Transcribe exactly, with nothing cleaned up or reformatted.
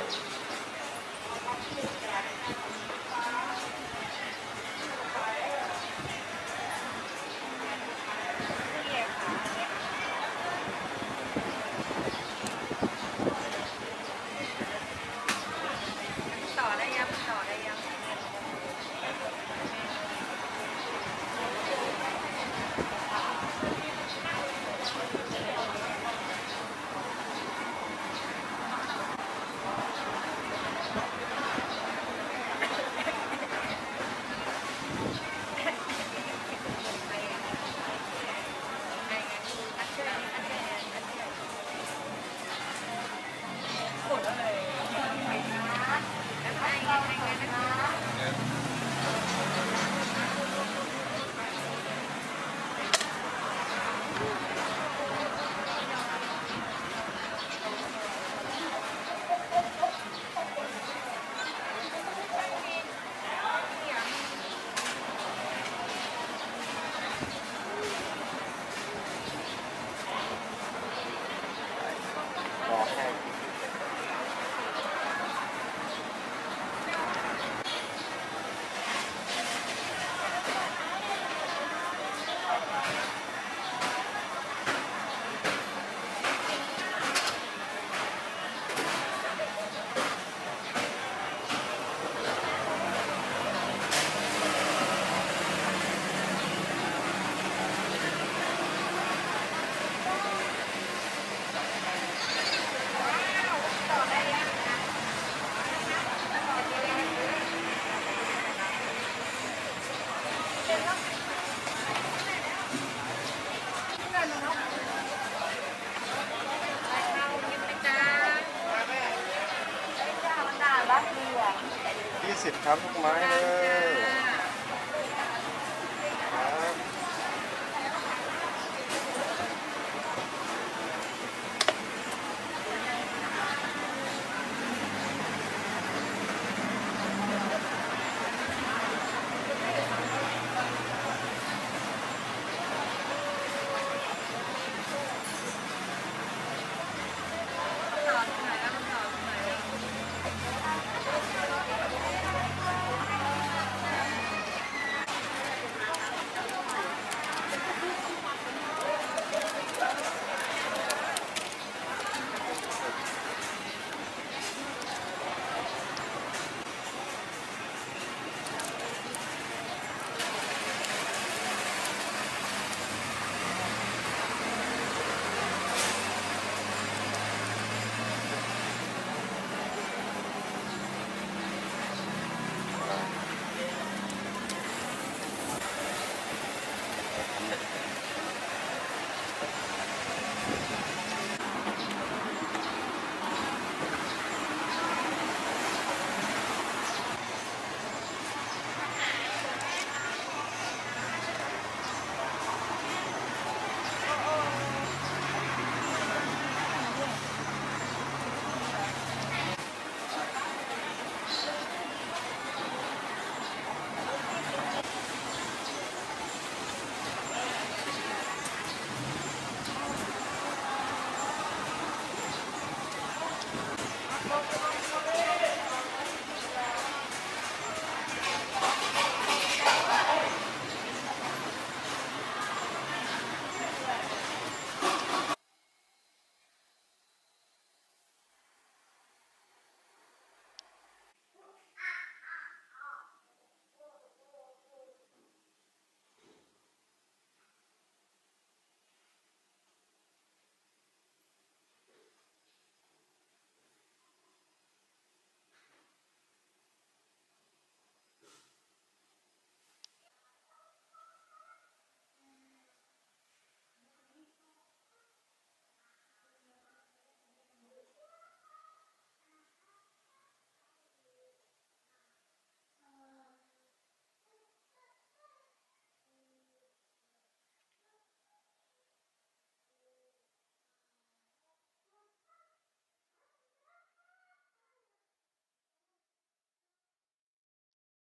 fry. This is compromised.